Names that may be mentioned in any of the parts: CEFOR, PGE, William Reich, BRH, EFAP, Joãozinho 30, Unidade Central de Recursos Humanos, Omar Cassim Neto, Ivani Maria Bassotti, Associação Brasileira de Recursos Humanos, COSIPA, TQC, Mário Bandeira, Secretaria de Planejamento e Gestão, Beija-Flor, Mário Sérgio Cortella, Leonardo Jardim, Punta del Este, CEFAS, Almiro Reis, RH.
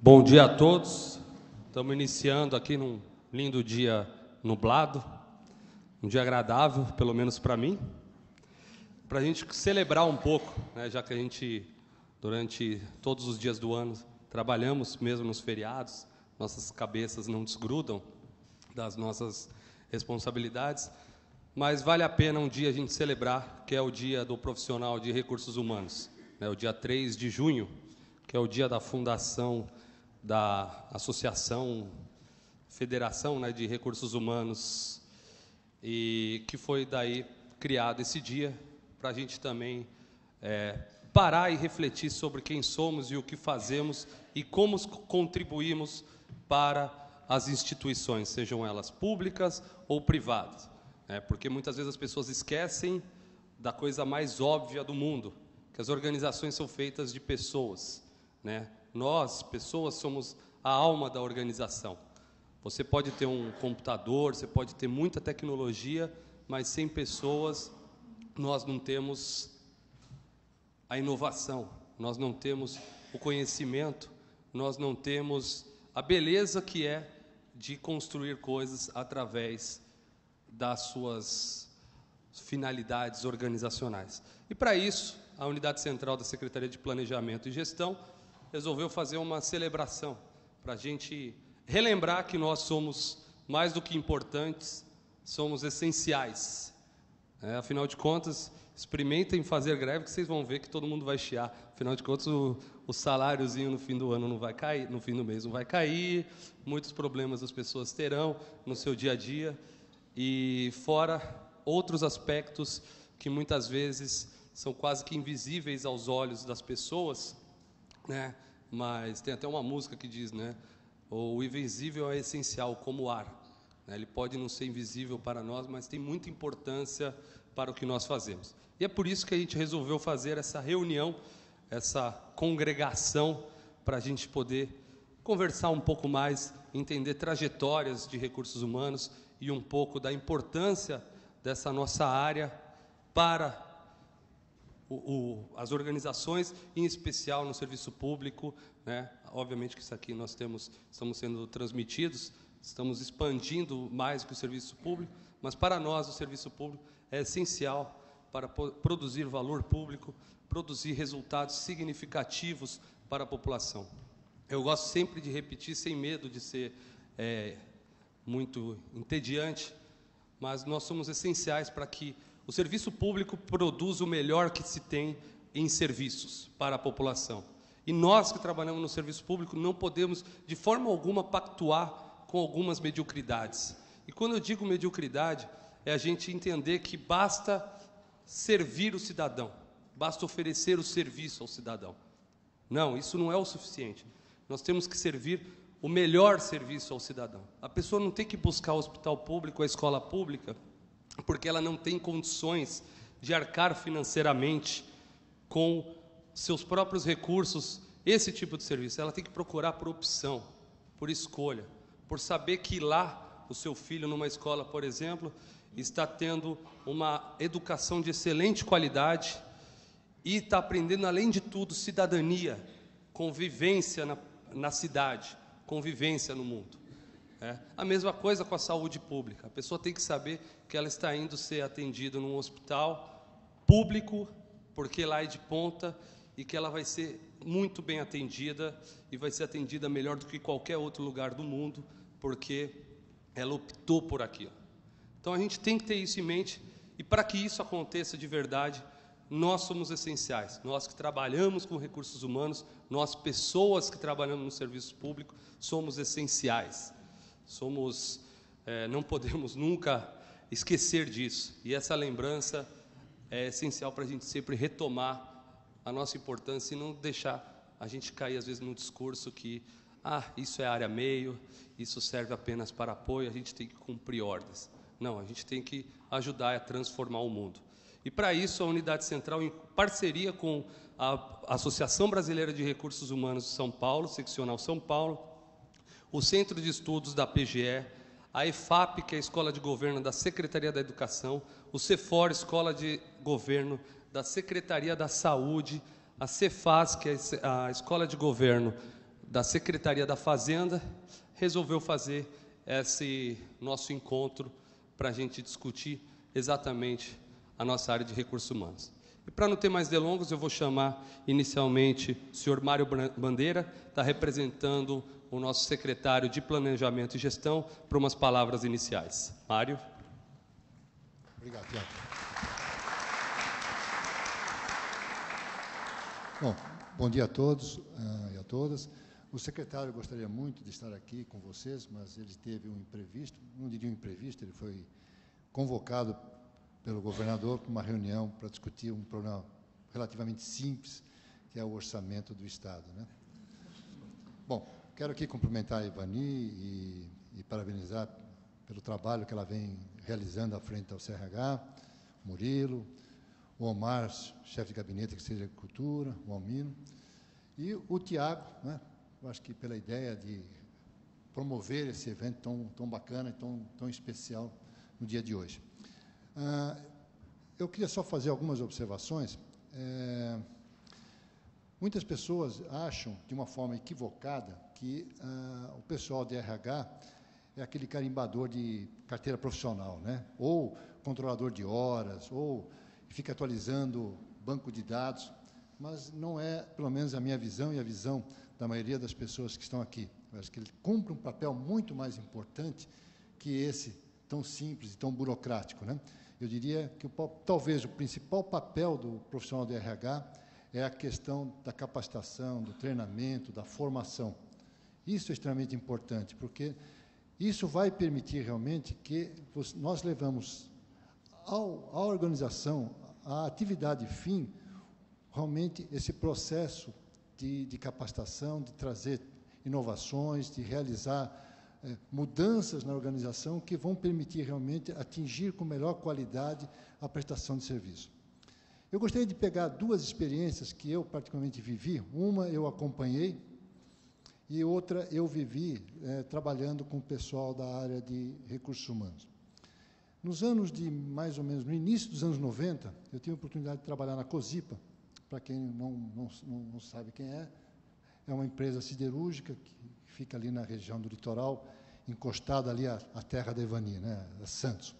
Bom dia a todos. Estamos iniciando aqui num lindo dia nublado, um dia agradável, pelo menos para mim, para a gente celebrar um pouco, né, já que a gente, durante todos os dias do ano, trabalhamos mesmo nos feriados, nossas cabeças não desgrudam das nossas responsabilidades, mas vale a pena um dia a gente celebrar, que é o Dia do Profissional de Recursos Humanos, né, o dia 3 de junho, que é o dia da fundação da Associação, Federação, né, de Recursos Humanos, e que foi daí criado esse dia para a gente também parar e refletir sobre quem somos e o que fazemos e como contribuímos para as instituições, sejam elas públicas ou privadas, né, porque muitas vezes as pessoas esquecem da coisa mais óbvia do mundo, que as organizações são feitas de pessoas, né? Nós, pessoas, somos a alma da organização. Você pode ter um computador, você pode ter muita tecnologia, mas sem pessoas nós não temos a inovação, nós não temos o conhecimento, nós não temos a beleza que é de construir coisas através das suas finalidades organizacionais. E, para isso, a Unidade Central da Secretaria de Planejamento e Gestão resolveu fazer uma celebração para a gente relembrar que nós somos mais do que importantes, somos essenciais. Afinal de contas, experimentem fazer greve, que vocês vão ver que todo mundo vai chiar. Afinal de contas, o saláriozinho no fim do ano não vai cair, no fim do mês não vai cair, muitos problemas as pessoas terão no seu dia a dia, e fora outros aspectos que muitas vezes são quase que invisíveis aos olhos das pessoas, né? Mas tem até uma música que diz, né, o invisível é essencial, como o ar, né? Ele pode não ser invisível para nós, mas tem muita importância para o que nós fazemos. E é por isso que a gente resolveu fazer essa reunião, essa congregação, para a gente poder conversar um pouco mais, entender trajetórias de recursos humanos e um pouco da importância dessa nossa área para as organizações, em especial no serviço público, né? Obviamente que isso aqui nós temos, estamos sendo transmitidos, estamos expandindo mais que o serviço público, mas para nós o serviço público é essencial para produzir valor público, produzir resultados significativos para a população. Eu gosto sempre de repetir, sem medo de ser muito entediante, mas nós somos essenciais para que o serviço público produz o melhor que se tem em serviços para a população. E nós que trabalhamos no serviço público não podemos, de forma alguma, pactuar com algumas mediocridades. E quando eu digo mediocridade, é a gente entender que basta servir o cidadão, basta oferecer o serviço ao cidadão. Não, isso não é o suficiente. Nós temos que servir o melhor serviço ao cidadão. A pessoa não tem que buscar o hospital público, a escola pública, porque ela não tem condições de arcar financeiramente com seus próprios recursos, esse tipo de serviço. Ela tem que procurar por opção, por escolha, por saber que lá o seu filho, numa escola, por exemplo, está tendo uma educação de excelente qualidade e está aprendendo, além de tudo, cidadania, convivência na cidade, convivência no mundo. A mesma coisa com a saúde pública. A pessoa tem que saber que ela está indo ser atendida num hospital público, porque lá é de ponta, e que ela vai ser muito bem atendida, e vai ser atendida melhor do que qualquer outro lugar do mundo, porque ela optou por aquilo. Então, a gente tem que ter isso em mente, e para que isso aconteça de verdade, nós somos essenciais. Nós que trabalhamos com recursos humanos, nós, pessoas que trabalhamos no serviço público, somos essenciais. Somos, não podemos nunca esquecer disso. E essa lembrança é essencial para a gente sempre retomar a nossa importância e não deixar a gente cair, às vezes, num discurso que isso é área meio, isso serve apenas para apoio, a gente tem que cumprir ordens. Não, a gente tem que ajudar a transformar o mundo. E, para isso, a Unidade Central, em parceria com a Associação Brasileira de Recursos Humanos de São Paulo, Seccional São Paulo, o Centro de Estudos da PGE, a EFAP, que é a Escola de Governo da Secretaria da Educação, o CEFOR, Escola de Governo da Secretaria da Saúde, a CEFAS, que é a Escola de Governo da Secretaria da Fazenda, resolveu fazer esse nosso encontro para a gente discutir exatamente a nossa área de recursos humanos. E para não ter mais delongas, eu vou chamar inicialmente o senhor Mário Bandeira, que está representando o nosso secretário de Planejamento e Gestão, para umas palavras iniciais. Mário. Obrigado, Tiago. Bom dia a todos e a todas. O secretário gostaria muito de estar aqui com vocês, mas ele teve um imprevisto, não diria um imprevisto, ele foi convocado pelo governador para uma reunião para discutir um problema relativamente simples, que é o orçamento do Estado, né? Bom, quero aqui cumprimentar a Ivani e parabenizar pelo trabalho que ela vem realizando à frente ao CRH, Murilo, o Omar, chefe de gabinete, que seja Agricultura, o Almino, e o Tiago, né? Eu acho que pela ideia de promover esse evento tão bacana e tão especial no dia de hoje. Eu queria só fazer algumas observações. Muitas pessoas acham, de uma forma equivocada, que o pessoal de RH é aquele carimbador de carteira profissional, né? Ou controlador de horas, ou fica atualizando banco de dados, mas não é, pelo menos, a minha visão e a visão da maioria das pessoas que estão aqui. Eu acho que ele cumpre um papel muito mais importante que esse tão simples e tão burocrático, né? Eu diria que talvez o principal papel do profissional de RH é a questão da capacitação, do treinamento, da formação. Isso é extremamente importante, porque isso vai permitir realmente que nós levamos à organização, à atividade fim, realmente esse processo de capacitação, de trazer inovações, de realizar mudanças na organização que vão permitir realmente atingir com melhor qualidade a prestação de serviço. Eu gostaria de pegar duas experiências que eu particularmente vivi. Uma eu acompanhei e outra eu vivi trabalhando com o pessoal da área de recursos humanos. Nos anos de, mais ou menos, no início dos anos 90, eu tive a oportunidade de trabalhar na COSIPA. Para quem não sabe quem é, é uma empresa siderúrgica que fica ali na região do litoral, encostada ali à terra da Ivani, né, a Santos.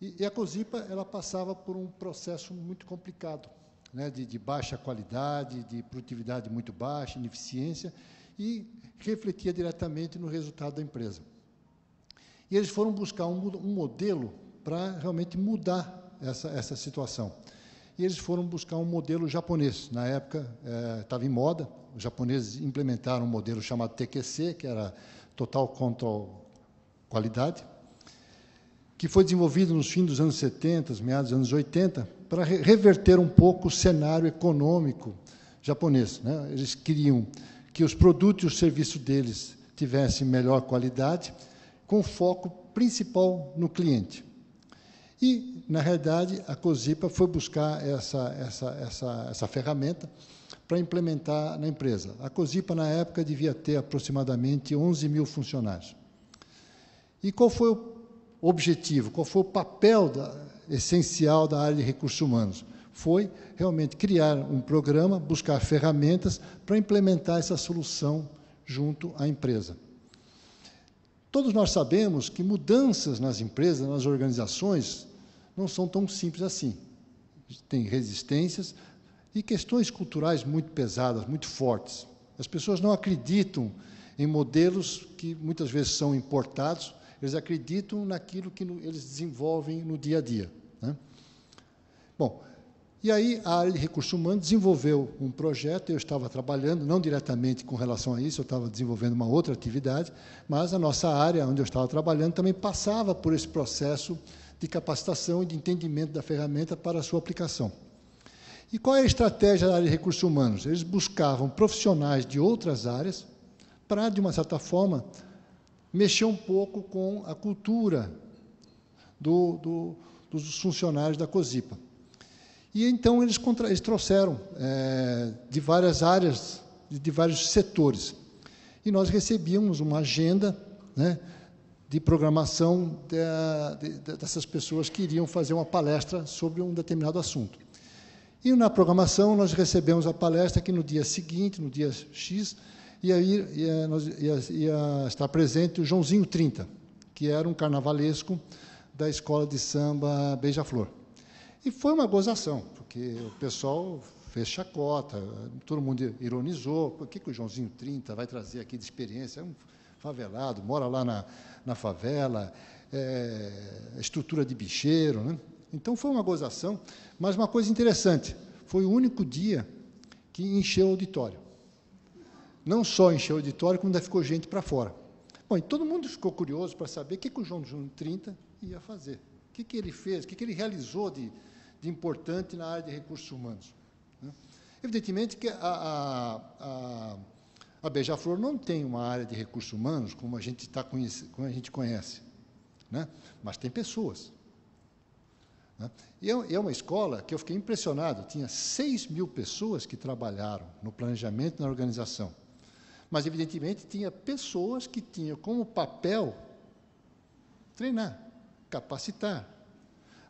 E a COSIPA, ela passava por um processo muito complicado, né, de baixa qualidade, de produtividade muito baixa, ineficiência, e refletia diretamente no resultado da empresa. E eles foram buscar um modelo para realmente mudar essa situação. E eles foram buscar um modelo japonês. Na época, estava em moda. Os japoneses implementaram um modelo chamado TQC, que era Total Control Qualidade, que foi desenvolvido nos fins dos anos 70, meados dos anos 80, para reverter um pouco o cenário econômico japonês, né? Eles queriam que os produtos e os serviços deles tivessem melhor qualidade, com foco principal no cliente. E, na realidade, a COSIPA foi buscar essa ferramenta para implementar na empresa. A COSIPA, na época, devia ter aproximadamente 11 mil funcionários. E qual foi o objetivo, qual foi o papel essencial da área de recursos humanos? Foi realmente criar um programa, buscar ferramentas para implementar essa solução junto à empresa. Todos nós sabemos que mudanças nas empresas, nas organizações, não são tão simples assim. Tem resistências e questões culturais muito pesadas, muito fortes. As pessoas não acreditam em modelos que muitas vezes são importados, eles acreditam naquilo que eles desenvolvem no dia a dia, né? Bom, e aí a área de recursos humanos desenvolveu um projeto, eu estava trabalhando, não diretamente com relação a isso, eu estava desenvolvendo uma outra atividade, mas a nossa área, onde eu estava trabalhando, também passava por esse processo de capacitação e de entendimento da ferramenta para a sua aplicação. E qual é a estratégia da área de recursos humanos? Eles buscavam profissionais de outras áreas para, de uma certa forma, mexer um pouco com a cultura dos funcionários da COSIPA. E, então, eles trouxeram de várias áreas, de vários setores. E nós recebíamos uma agenda, né, de programação dessas pessoas que iriam fazer uma palestra sobre um determinado assunto. E, na programação, nós recebemos a palestra que, no dia seguinte, no dia X, ia estar presente o Joãozinho 30, que era um carnavalesco da escola de samba Beija-Flor. E foi uma gozação, porque o pessoal fez chacota, todo mundo ironizou, por que o Joãozinho 30 vai trazer aqui de experiência? É um favelado, mora lá na favela, estrutura de bicheiro, né? Então, foi uma gozação, mas uma coisa interessante, foi o único dia que encheu o auditório. Não só encheu o auditório, como ainda ficou gente para fora. Bom, e todo mundo ficou curioso para saber o que o Joãozinho 30 ia fazer, o que ele fez, o que ele realizou de importante na área de recursos humanos. Evidentemente que a Beija-Flor não tem uma área de recursos humanos como a gente, como a gente conhece, né? Mas tem pessoas. Né? E é uma escola que eu fiquei impressionado, tinha 6.000 pessoas que trabalharam no planejamento e na organização. Mas, evidentemente, tinha pessoas que tinham como papel treinar, capacitar.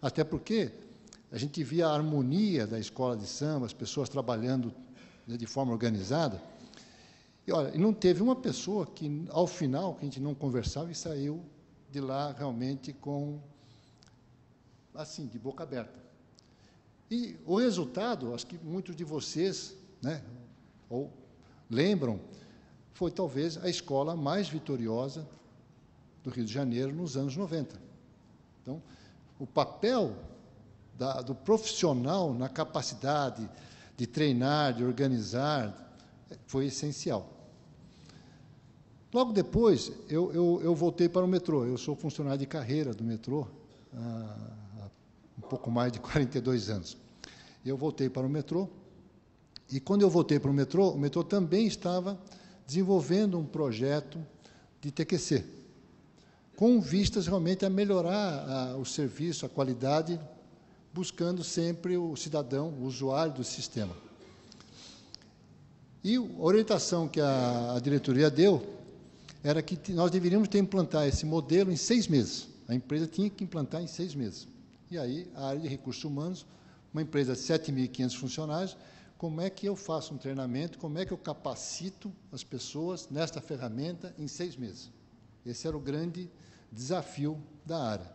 Até porque a gente via a harmonia da escola de samba, as pessoas trabalhando de forma organizada. E, olha, não teve uma pessoa que, ao final, que a gente não conversava e saiu de lá realmente com, assim, de boca aberta. E o resultado, acho que muitos de vocês, né, ou lembram, foi talvez a escola mais vitoriosa do Rio de Janeiro nos anos 90. Então, o papel do profissional na capacidade de treinar, de organizar, foi essencial. Logo depois, eu voltei para o metrô. Eu sou funcionário de carreira do metrô há um pouco mais de 42 anos. Eu voltei para o metrô, e quando eu voltei para o metrô também estava desenvolvendo um projeto de TQC, com vistas realmente a melhorar o serviço, a qualidade, buscando sempre o cidadão, o usuário do sistema. E a orientação que a diretoria deu era que nós deveríamos ter implantar esse modelo em 6 meses. A empresa tinha que implantar em 6 meses. E aí, a área de recursos humanos, uma empresa de 7.500 funcionários, como é que eu faço um treinamento, como é que eu capacito as pessoas nesta ferramenta em 6 meses? Esse era o grande desafio da área.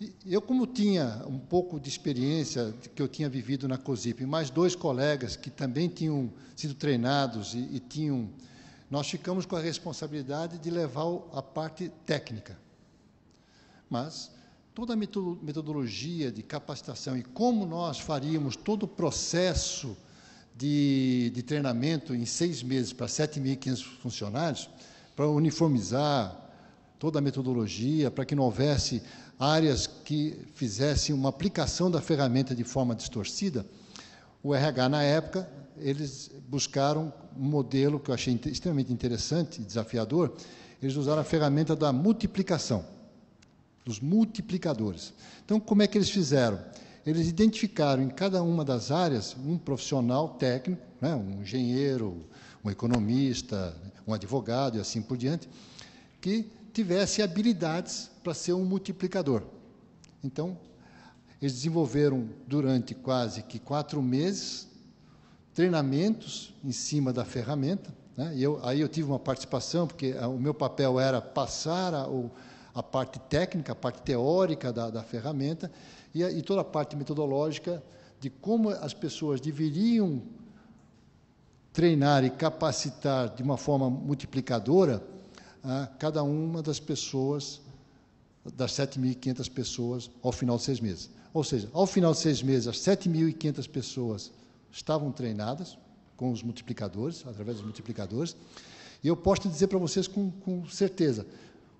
E eu, como tinha um pouco de experiência que eu tinha vivido na COSIPA, e mais 2 colegas que também tinham sido treinados e tinham... Nós ficamos com a responsabilidade de levar a parte técnica. Mas toda a metodologia de capacitação e como nós faríamos todo o processo de treinamento em 6 meses para 7.500 funcionários, para uniformizar toda a metodologia, para que não houvesse áreas que fizessem uma aplicação da ferramenta de forma distorcida, o RH, na época, eles buscaram um modelo que eu achei extremamente interessante e desafiador. Eles usaram a ferramenta da multiplicação, dos multiplicadores. Então, como é que eles fizeram? Eles identificaram em cada uma das áreas um profissional técnico, né, um engenheiro, um economista, um advogado e assim por diante, que tivesse habilidades para ser um multiplicador. Então, eles desenvolveram durante quase que 4 meses treinamentos em cima da ferramenta, né, e aí eu tive uma participação, porque o meu papel era passar a parte técnica, a parte teórica da ferramenta, e toda a parte metodológica de como as pessoas deveriam treinar e capacitar de uma forma multiplicadora a cada uma das pessoas, das 7.500 pessoas, ao final de 6 meses. Ou seja, ao final de 6 meses, as 7.500 pessoas estavam treinadas com os multiplicadores, através dos multiplicadores, e eu posso dizer para vocês com certeza,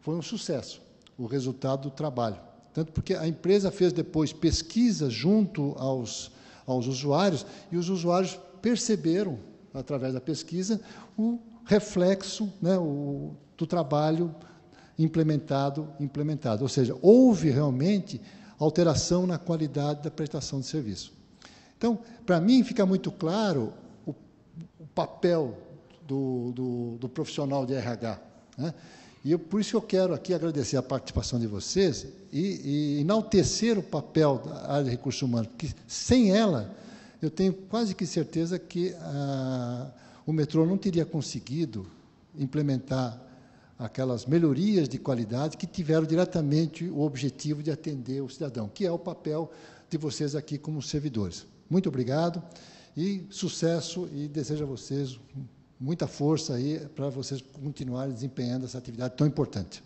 foi um sucesso, o resultado do trabalho. Tanto porque a empresa fez depois pesquisa junto aos usuários, e os usuários perceberam, através da pesquisa, o reflexo, né, do trabalho implementado. Ou seja, houve realmente alteração na qualidade da prestação de serviço. Então, para mim, fica muito claro o papel do profissional de RH, né? E por isso que eu quero aqui agradecer a participação de vocês e enaltecer o papel da área de recursos humanos, porque sem ela, eu tenho quase que certeza que o metrô não teria conseguido implementar aquelas melhorias de qualidade que tiveram diretamente o objetivo de atender o cidadão, que é o papel de vocês aqui como servidores. Muito obrigado e sucesso, e desejo a vocês muita força aí para vocês continuarem desempenhando essa atividade tão importante.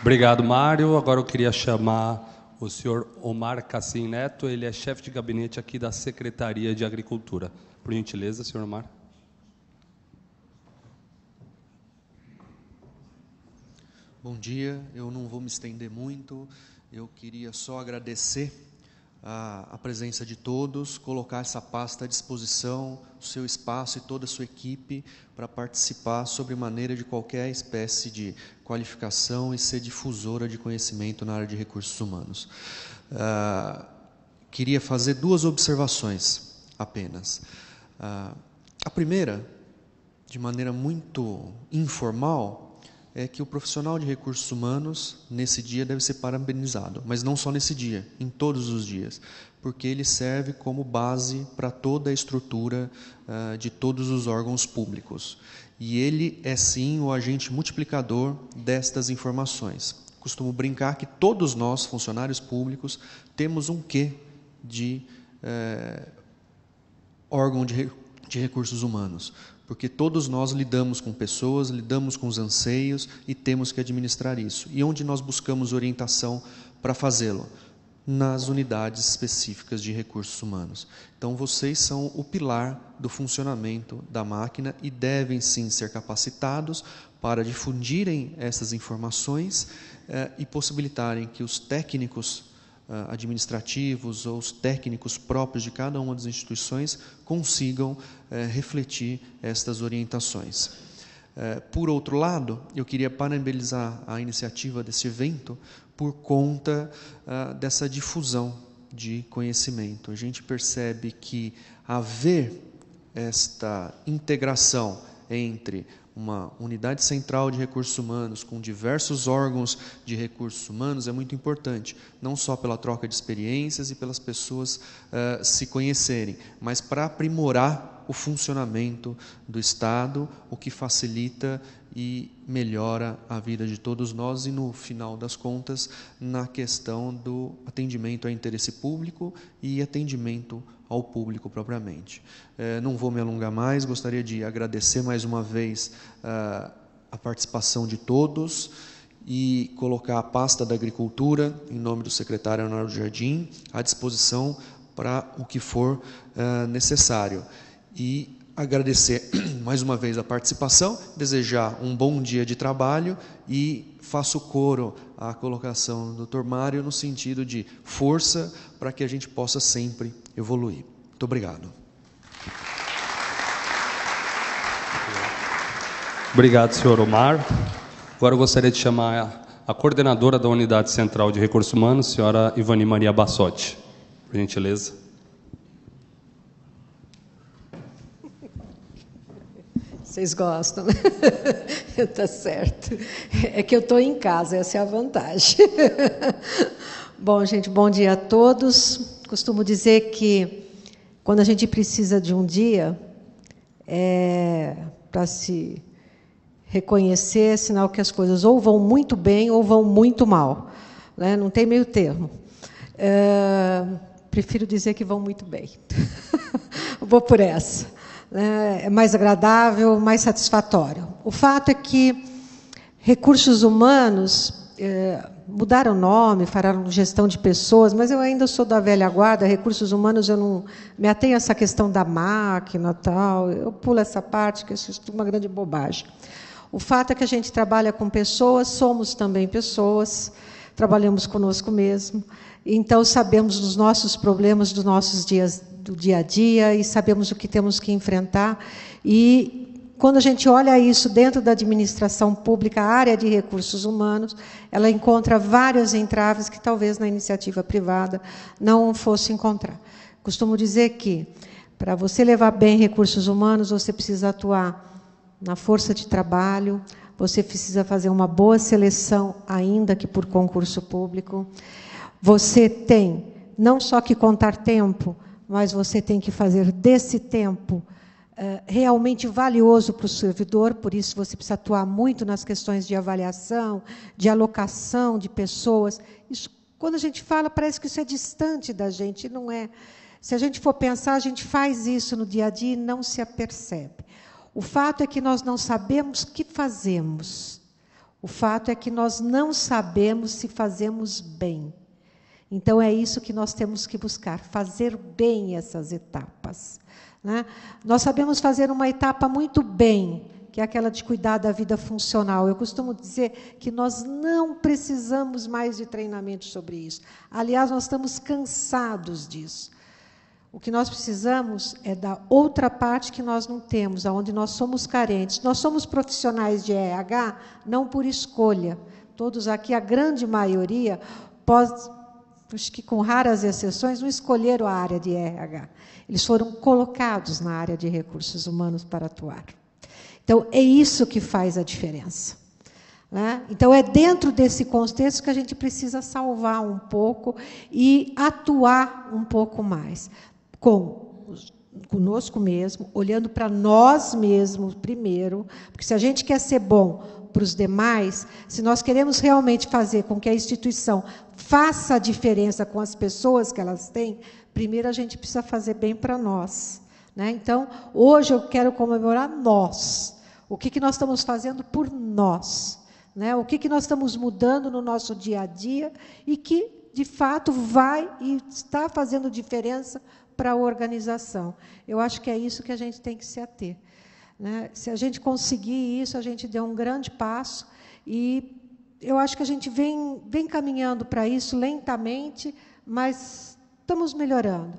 Obrigado, Mário. Agora eu queria chamar o senhor Omar Cassim Neto, ele é chefe de gabinete aqui da Secretaria de Agricultura. Por gentileza, senhor Omar. Bom dia, eu não vou me estender muito, eu queria só agradecer a presença de todos, colocar essa pasta à disposição, o seu espaço e toda a sua equipe para participar sobremaneira de qualquer espécie de qualificação e ser difusora de conhecimento na área de recursos humanos. Queria fazer duas observações apenas. A primeira, de maneira muito informal, é que o profissional de recursos humanos, nesse dia, deve ser parabenizado. Mas não só nesse dia, em todos os dias. Porque ele serve como base para toda a estrutura de todos os órgãos públicos. E ele é, sim, o agente multiplicador destas informações. Costumo brincar que todos nós, funcionários públicos, temos um quê de órgão de recursos humanos. Porque todos nós lidamos com pessoas, lidamos com os anseios e temos que administrar isso. E onde nós buscamos orientação para fazê-lo? Nas unidades específicas de recursos humanos. Então, vocês são o pilar do funcionamento da máquina e devem, sim, ser capacitados para difundirem essas informações e possibilitarem que os técnicos administrativos ou os técnicos próprios de cada uma das instituições consigam refletir estas orientações. Por outro lado, eu queria parabenizar a iniciativa desse evento por conta dessa difusão de conhecimento. A gente percebe que haver esta integração entre uma unidade central de recursos humanos com diversos órgãos de recursos humanos é muito importante, não só pela troca de experiências e pelas pessoas se conhecerem, mas para aprimorar o funcionamento do Estado, o que facilita e melhora a vida de todos nós e, no final das contas, na questão do atendimento a interesse público e atendimento ao público propriamente. Não vou me alongar mais, gostaria de agradecer mais uma vez a participação de todos e colocar a pasta da agricultura, em nome do secretário Leonardo Jardim, à disposição para o que for necessário. E agradecer mais uma vez a participação, desejar um bom dia de trabalho e faço coro à colocação do Dr. Mário no sentido de força para que a gente possa sempre evoluir. Muito obrigado. Obrigado, senhor Omar. Agora eu gostaria de chamar a coordenadora da Unidade Central de Recursos Humanos, senhora Ivani Maria Bassotti. Por gentileza. Vocês gostam, né? Tá certo. É que eu estou em casa, essa é a vantagem. Bom, gente, bom dia a todos. Costumo dizer que quando a gente precisa de um dia para se reconhecer, é sinal que as coisas ou vão muito bem ou vão muito mal, né? Não tem meio termo. Prefiro dizer que vão muito bem. Vou por essa. É mais agradável, mais satisfatório. O fato é que recursos humanos mudaram o nome, falaram gestão de pessoas, mas eu ainda sou da velha guarda, recursos humanos, eu não me atenho a essa questão da máquina, tal, eu pulo essa parte, que isso é uma grande bobagem. O fato é que a gente trabalha com pessoas, somos também pessoas, trabalhamos conosco mesmo, então sabemos dos nossos problemas, dos nossos dias do dia a dia e sabemos o que temos que enfrentar. E quando a gente olha isso dentro da administração pública, a área de recursos humanos, ela encontra vários entraves que talvez na iniciativa privada não fosse encontrar. Costumo dizer que para você levar bem recursos humanos, você precisa atuar na força de trabalho, você precisa fazer uma boa seleção, ainda que por concurso público. Você tem não só que contar tempo, mas você tem que fazer desse tempo realmente valioso para o servidor, por isso você precisa atuar muito nas questões de avaliação, de alocação de pessoas. Isso, quando a gente fala, parece que isso é distante da gente, não é. Se a gente for pensar, a gente faz isso no dia a dia e não se apercebe. O fato é que nós não sabemos o que fazemos. O fato é que nós não sabemos se fazemos bem. Então, é isso que nós temos que buscar, fazer bem essas etapas, né? Nós sabemos fazer uma etapa muito bem, que é aquela de cuidar da vida funcional. Eu costumo dizer que nós não precisamos mais de treinamento sobre isso. Aliás, nós estamos cansados disso. O que nós precisamos é da outra parte que nós não temos, aonde nós somos carentes. Nós somos profissionais de RH, não por escolha. Todos aqui, a grande maioria, acho que com raras exceções, não escolheram a área de RH. Eles foram colocados na área de recursos humanos para atuar. Então, é isso que faz a diferença, né? Então, é dentro desse contexto que a gente precisa salvar um pouco e atuar um pouco mais. Conosco mesmo, olhando para nós mesmos primeiro, porque se a gente quer ser bom para os demais, se nós queremos realmente fazer com que a instituição faça a diferença com as pessoas que elas têm, primeiro a gente precisa fazer bem para nós, né? Então, hoje eu quero comemorar nós. O que nós estamos fazendo por nós, né? O que nós estamos mudando no nosso dia a dia e que, de fato, vai e está fazendo diferença para a organização. Eu acho que é isso que a gente tem que se ater, né? Se a gente conseguir isso, a gente deu um grande passo e eu acho que a gente vem caminhando para isso lentamente, mas estamos melhorando.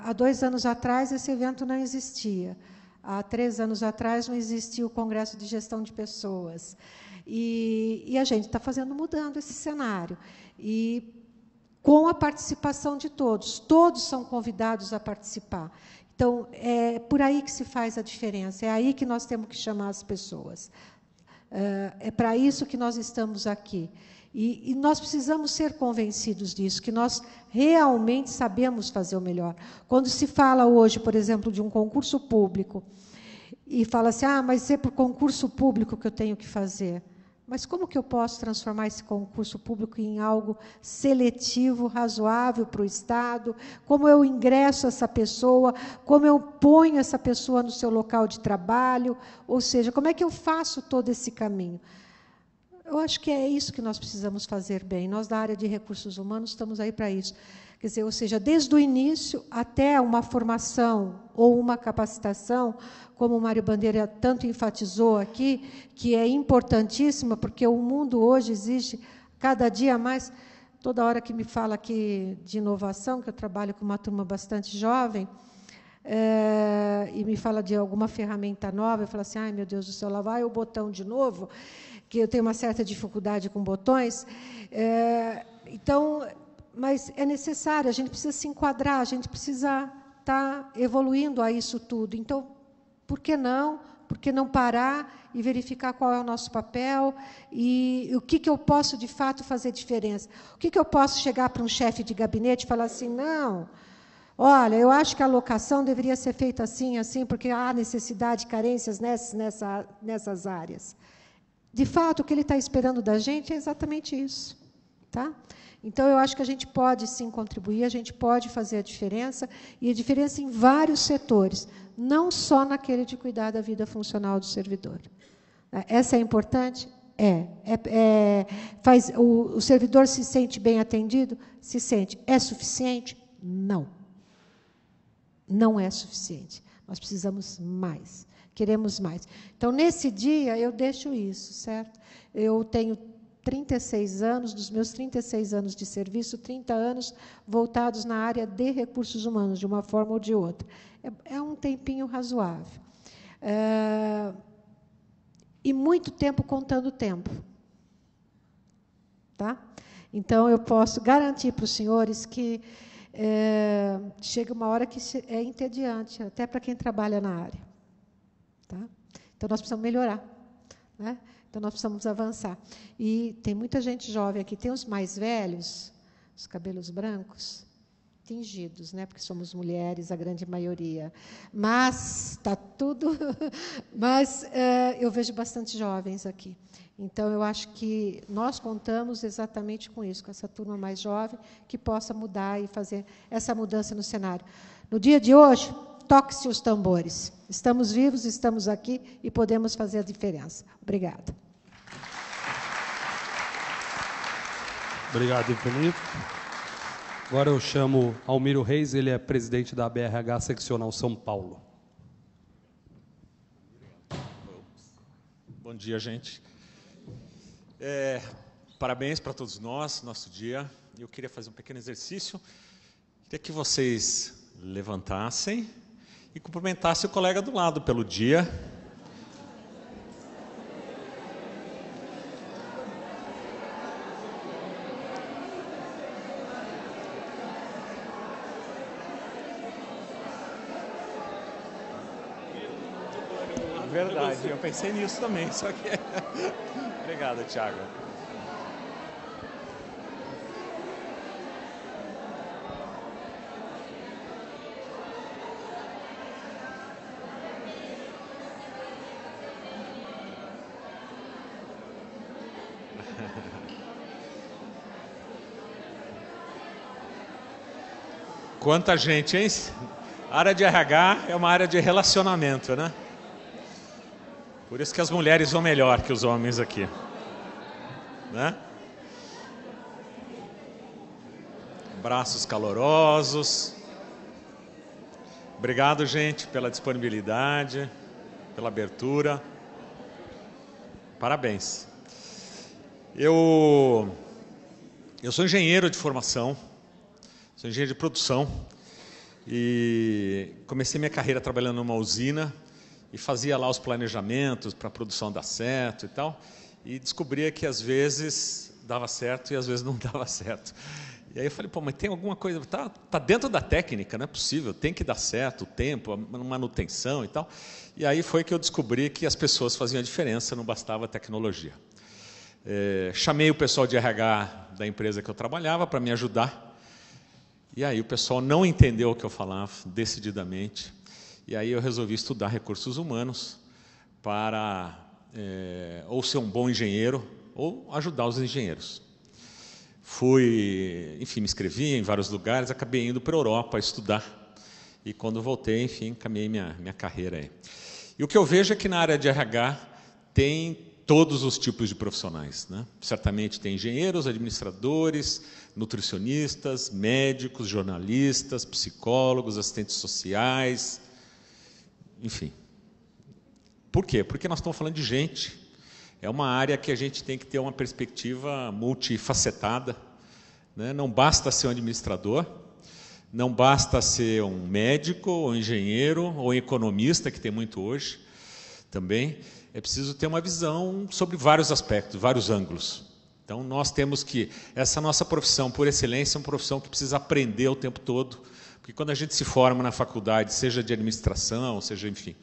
Há 2 anos atrás, esse evento não existia. Há 3 anos atrás, não existia o Congresso de Gestão de Pessoas. E a gente está mudando esse cenário. E com a participação de todos. Todos são convidados a participar. Então, é por aí que se faz a diferença. É aí que nós temos que chamar as pessoas. É para isso que nós estamos aqui. E nós precisamos ser convencidos disso, que nós realmente sabemos fazer o melhor. Quando se fala hoje, por exemplo, de um concurso público, e fala assim, mas é por concurso público que eu tenho que fazer. Mas como que eu posso transformar esse concurso público em algo seletivo, razoável para o Estado? Como eu ingresso essa pessoa? Como eu ponho essa pessoa no seu local de trabalho? Ou seja, como é que eu faço todo esse caminho? Eu acho que é isso que nós precisamos fazer bem. Nós, da área de recursos humanos, estamos aí para isso. Quer dizer, ou seja, desde o início até uma formação ou uma capacitação, como o Mário Bandeira tanto enfatizou aqui, que é importantíssima, porque o mundo hoje exige cada dia mais. Toda hora que me fala aqui de inovação, que eu trabalho com uma turma bastante jovem, e me fala de alguma ferramenta nova, eu falo assim, ai, meu Deus do céu, lá vai o botão de novo, que eu tenho uma certa dificuldade com botões. Então, mas é necessário, a gente precisa se enquadrar, a gente precisa estar evoluindo a isso tudo. Então, por que não? Por que não parar e verificar qual é o nosso papel e o que eu posso, de fato, fazer diferença? O que eu posso chegar para um chefe de gabinete e falar assim, não, olha, eu acho que a alocação deveria ser feita assim, assim, porque há necessidade, carências nessas áreas. De fato, o que ele está esperando da gente é exatamente isso, tá? Então, eu acho que a gente pode, sim, contribuir, a gente pode fazer a diferença, e a diferença em vários setores, não só naquele de cuidar da vida funcional do servidor. Essa é importante? O servidor se sente bem atendido? Se sente. É suficiente? Não. Não é suficiente. Nós precisamos mais, queremos mais. Então, nesse dia, eu deixo isso, certo? Eu tenho 36 anos, dos meus 36 anos de serviço, 30 anos voltados na área de recursos humanos, de uma forma ou de outra. É um tempinho razoável. E muito tempo contando tempo. Tá? Então, eu posso garantir para os senhores que chega uma hora que é entediante, até para quem trabalha na área. Tá? Então, nós precisamos melhorar, né? Então, nós precisamos avançar. E tem muita gente jovem aqui. Tem os mais velhos, os cabelos brancos, tingidos, né? Porque somos mulheres, a grande maioria. Mas está tudo. Mas eu vejo bastante jovens aqui. Então, eu acho que nós contamos exatamente com isso, com essa turma mais jovem, que possa mudar e fazer essa mudança no cenário. No dia de hoje, toque-se os tambores. Estamos vivos, estamos aqui e podemos fazer a diferença. Obrigada. Obrigado, infinito. Agora eu chamo Almiro Reis, ele é presidente da BRH Seccional São Paulo. Bom dia, gente. Parabéns para todos nós, nosso dia. Eu queria fazer um pequeno exercício. Queria que vocês levantassem e cumprimentassem o colega do lado pelo dia. Verdade, eu pensei nisso também, só que... Obrigado, Thiago. Quanta gente, hein? A área de RH é uma área de relacionamento, né? Por isso que as mulheres vão melhor que os homens aqui. Né? Abraços calorosos. Obrigado, gente, pela disponibilidade, pela abertura. Parabéns. Eu sou engenheiro de formação, sou engenheiro de produção e comecei minha carreira trabalhando numa usina e fazia lá os planejamentos para a produção dar certo e tal, e descobria que às vezes dava certo e às vezes não dava certo. E aí eu falei, pô, mas tem alguma coisa, tá dentro da técnica, não é possível, tem que dar certo o tempo, a manutenção e tal. E aí foi que eu descobri que as pessoas faziam a diferença, não bastava a tecnologia. Chamei o pessoal de RH da empresa que eu trabalhava para me ajudar, e aí o pessoal não entendeu o que eu falava, decididamente. E aí eu resolvi estudar recursos humanos para ou ser um bom engenheiro ou ajudar os engenheiros. Fui, enfim, me inscrevi em vários lugares, acabei indo para a Europa estudar. E quando voltei, enfim, encaminhei minha carreira aí. E o que eu vejo é que na área de RH tem todos os tipos de profissionais, né? Certamente tem engenheiros, administradores, nutricionistas, médicos, jornalistas, psicólogos, assistentes sociais... Enfim. Por quê? Porque nós estamos falando de gente. É uma área que a gente tem que ter uma perspectiva multifacetada, né? Não basta ser um administrador, não basta ser um médico, ou engenheiro, ou economista, que tem muito hoje também. É preciso ter uma visão sobre vários aspectos, vários ângulos. Então, nós temos que... Essa nossa profissão, por excelência, é uma profissão que precisa aprender o tempo todo. Porque quando a gente se forma na faculdade, seja de administração, seja, enfim,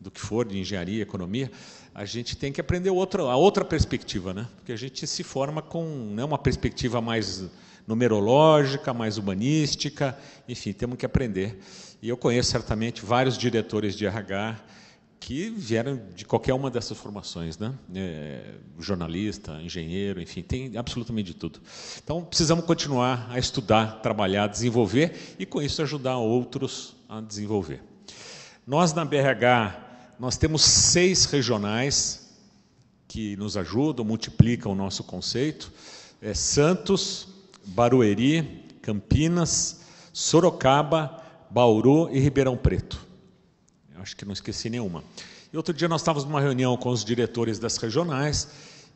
do que for, de engenharia, economia, a gente tem que aprender a outra perspectiva, né? Porque a gente se forma com, né, uma perspectiva mais numerológica, mais humanística, enfim, temos que aprender. E eu conheço, certamente, vários diretores de RH que vieram de qualquer uma dessas formações, né? Jornalista, engenheiro, enfim, tem absolutamente de tudo. Então, precisamos continuar a estudar, trabalhar, desenvolver e, com isso, ajudar outros a desenvolver. Nós, na BRH, nós temos 6 regionais que nos ajudam, multiplicam o nosso conceito. Santos, Barueri, Campinas, Sorocaba, Bauru e Ribeirão Preto. Acho que não esqueci nenhuma. E outro dia nós estávamos numa reunião com os diretores das regionais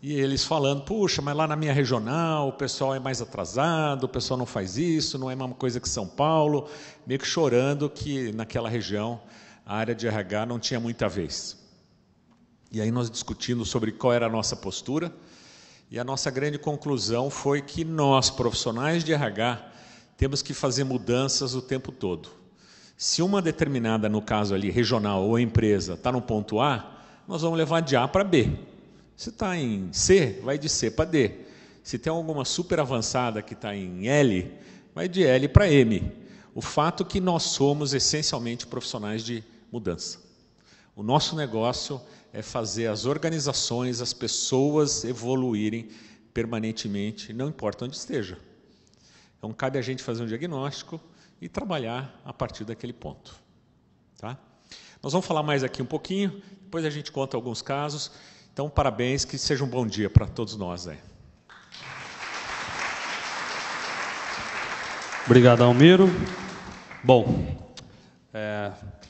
e eles falando, puxa, mas lá na minha regional o pessoal é mais atrasado, o pessoal não faz isso, não é a mesma coisa que São Paulo, meio que chorando que naquela região a área de RH não tinha muita vez. E aí nós discutindo sobre qual era a nossa postura e a nossa grande conclusão foi que nós, profissionais de RH, temos que fazer mudanças o tempo todo. Se uma determinada, no caso ali, regional ou empresa, está no ponto A, nós vamos levar de A para B. Se está em C, vai de C para D. se tem alguma super avançada que está em L, vai de L para M. O fato que nós somos essencialmente profissionais de mudança. O nosso negócio é fazer as organizações, as pessoas evoluírem permanentemente, não importa onde esteja. Então, cabe a gente fazer um diagnóstico e trabalhar a partir daquele ponto. Tá? Nós vamos falar mais aqui um pouquinho, depois a gente conta alguns casos. Então, parabéns, que seja um bom dia para todos nós. Né? Obrigado, Almiro. Bom,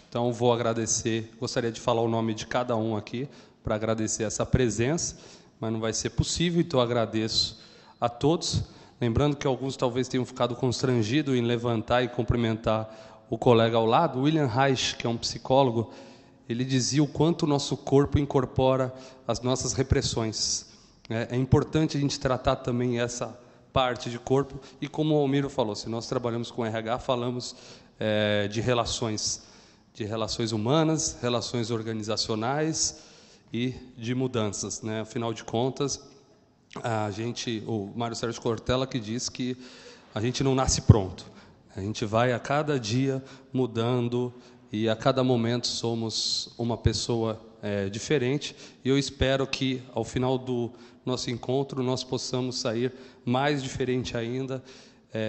então vou agradecer, gostaria de falar o nome de cada um aqui, para agradecer essa presença, mas não vai ser possível, então agradeço a todos. Lembrando que alguns talvez tenham ficado constrangidos em levantar e cumprimentar o colega ao lado. William Reich, que é um psicólogo, ele dizia o quanto o nosso corpo incorpora as nossas repressões. É importante a gente tratar também essa parte de corpo. E como o Almiro falou, se nós trabalhamos com RH, falamos de relações humanas, relações organizacionais e de mudanças. Né? Afinal de contas, a gente, o Mário Sérgio Cortella que diz que a gente não nasce pronto. A gente vai a cada dia mudando e a cada momento somos uma pessoa diferente. E eu espero que, ao final do nosso encontro, nós possamos sair mais diferente ainda,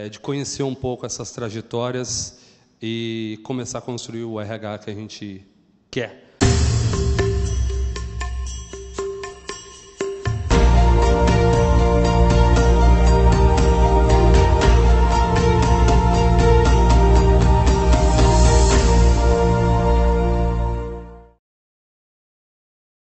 de conhecer um pouco essas trajetórias e começar a construir o RH que a gente quer.